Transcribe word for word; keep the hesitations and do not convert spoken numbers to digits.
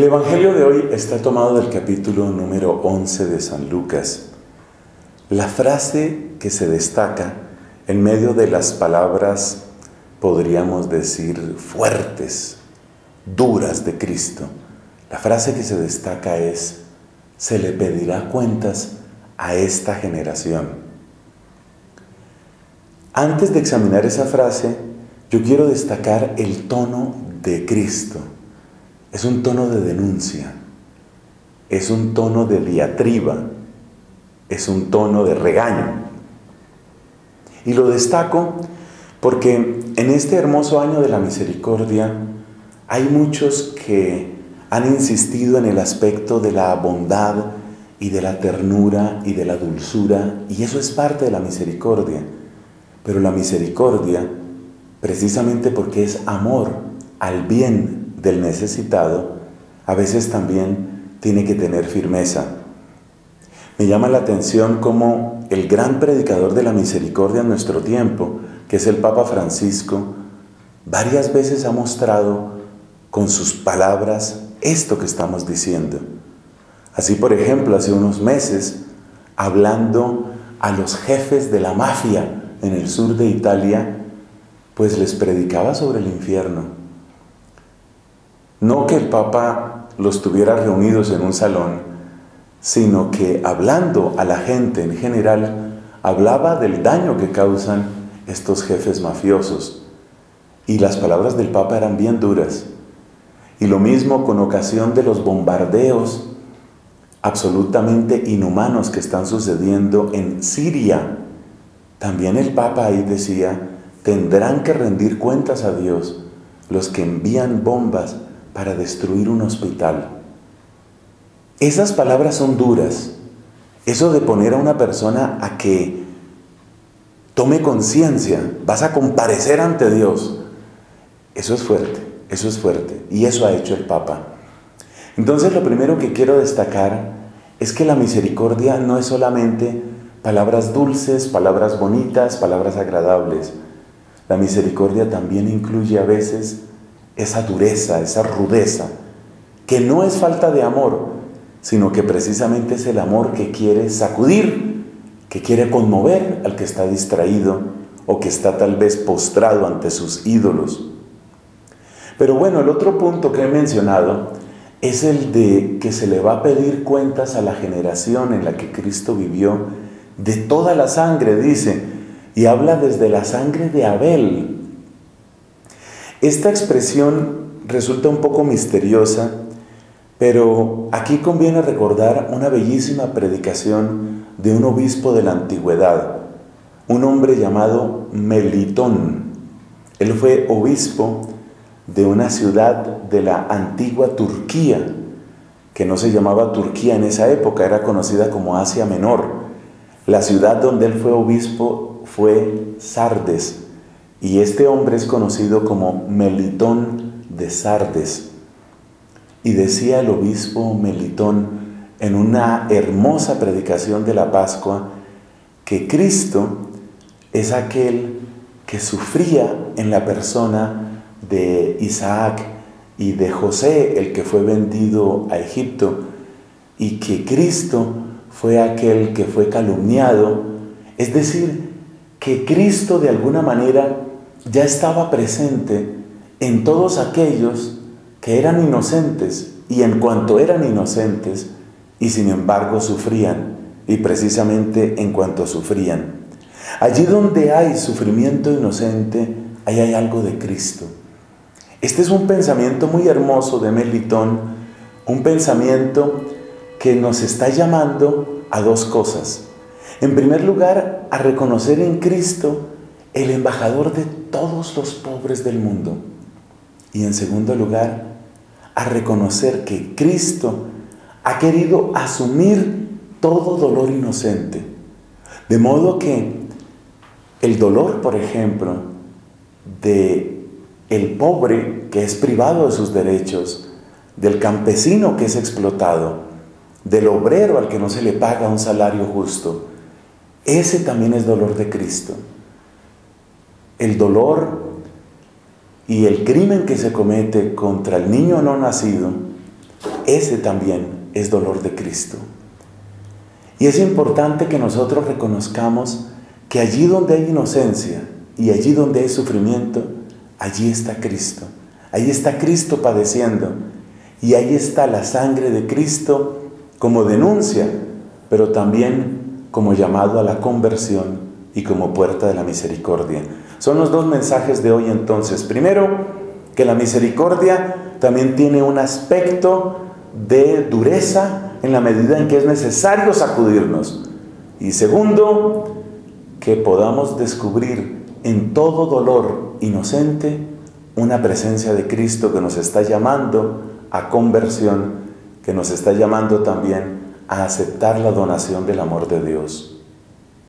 El Evangelio de hoy está tomado del capítulo número once de San Lucas. La frase que se destaca en medio de las palabras, podríamos decir, fuertes, duras de Cristo, la frase que se destaca es: se le pedirá cuentas a esta generación. Antes de examinar esa frase, yo quiero destacar el tono de Cristo. Es un tono de denuncia, es un tono de diatriba, es un tono de regaño. Y lo destaco porque en este hermoso año de la misericordia hay muchos que han insistido en el aspecto de la bondad y de la ternura y de la dulzura, y eso es parte de la misericordia. Pero la misericordia, precisamente porque es amor al bien del necesitado, a veces también tiene que tener firmeza. Me llama la atención cómo el gran predicador de la misericordia en nuestro tiempo, que es el Papa Francisco, varias veces ha mostrado con sus palabras esto que estamos diciendo. Así, por ejemplo, hace unos meses, hablando a los jefes de la mafia en el sur de Italia, pues les predicaba sobre el infierno. No que el Papa los tuviera reunidos en un salón, sino que hablando a la gente en general, hablaba del daño que causan estos jefes mafiosos. Y las palabras del Papa eran bien duras. Y lo mismo con ocasión de los bombardeos absolutamente inhumanos que están sucediendo en Siria. También el Papa ahí decía: tendrán que rendir cuentas a Dios los que envían bombas para destruir un hospital. Esas palabras son duras. Eso de poner a una persona a que tome conciencia, vas a comparecer ante Dios, eso es fuerte, eso es fuerte, y eso ha hecho el Papa. Entonces, lo primero que quiero destacar es que la misericordia no es solamente palabras dulces, palabras bonitas, palabras agradables. La misericordia también incluye a veces esa dureza, esa rudeza, que no es falta de amor, sino que precisamente es el amor que quiere sacudir, que quiere conmover al que está distraído o que está tal vez postrado ante sus ídolos. Pero bueno, el otro punto que he mencionado es el de que se le va a pedir cuentas a la generación en la que Cristo vivió de toda la sangre, dice, y habla desde la sangre de Abel. Esta expresión resulta un poco misteriosa, pero aquí conviene recordar una bellísima predicación de un obispo de la antigüedad, un hombre llamado Melitón. Él fue obispo de una ciudad de la antigua Turquía, que no se llamaba Turquía en esa época, era conocida como Asia Menor. La ciudad donde él fue obispo fue Sardes. Y este hombre es conocido como Melitón de Sardes. Y decía el obispo Melitón en una hermosa predicación de la Pascua que Cristo es aquel que sufría en la persona de Isaac y de José, el que fue vendido a Egipto, y que Cristo fue aquel que fue calumniado. Es decir, que Cristo de alguna manera ya estaba presente en todos aquellos que eran inocentes, y en cuanto eran inocentes y sin embargo sufrían, y precisamente en cuanto sufrían. Allí donde hay sufrimiento inocente, ahí hay algo de Cristo. Este es un pensamiento muy hermoso de Melitón, un pensamiento que nos está llamando a dos cosas. En primer lugar, a reconocer en Cristo el embajador de todos los pobres del mundo. Y en segundo lugar, a reconocer que Cristo ha querido asumir todo dolor inocente. De modo que el dolor, por ejemplo, de el pobre que es privado de sus derechos, del campesino que es explotado, del obrero al que no se le paga un salario justo, ese también es dolor de Cristo. El dolor y el crimen que se comete contra el niño no nacido ese también es dolor de Cristo. Y es importante que nosotros reconozcamos que allí donde hay inocencia y allí donde hay sufrimiento, allí está Cristo. Allí está Cristo padeciendo y ahí está la sangre de Cristo como denuncia, pero también como llamado a la conversión y como puerta de la misericordia. Son los dos mensajes de hoy entonces. Primero, que la misericordia también tiene un aspecto de dureza en la medida en que es necesario sacudirnos. Y segundo, que podamos descubrir en todo dolor inocente una presencia de Cristo que nos está llamando a conversión, que nos está llamando también a aceptar la donación del amor de Dios.